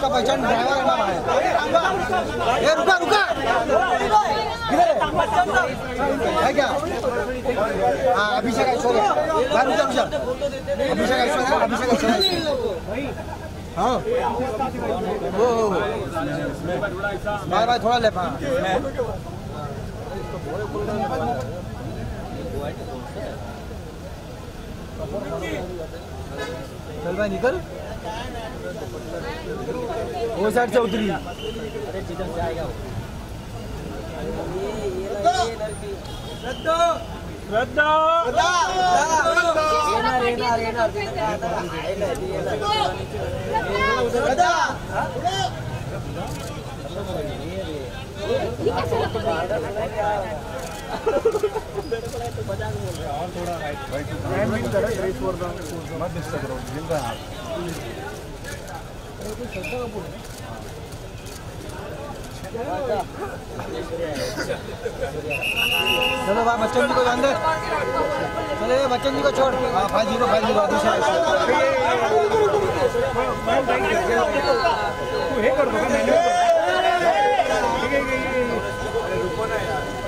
भाई थोड़ा ले पा चल भाई निकल वो साइड से उतरी अरे जिधर से आएगा वो रद्दो रद्दो रेना रेना रद्दा ये कैसे लगता है और थोड़ा चलो भाई बच्चन जी को अंदर चले बच्चन जी को छोड़ हाँ 5-0 दूसरा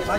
भाई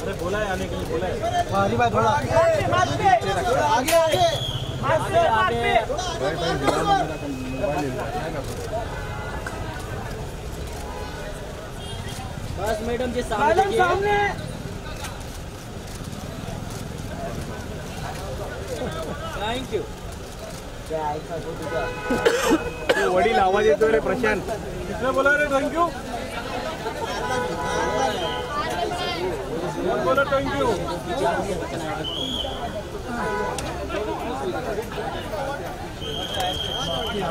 अरे बोला है आने के लिए बोला है भाई भाई थोड़ा आगे आगे बस मैडम जी सामने थैंक यू वडील आवाज येतो रे प्रशांत किसने बोला रे थैंक यू बोला थैंक यू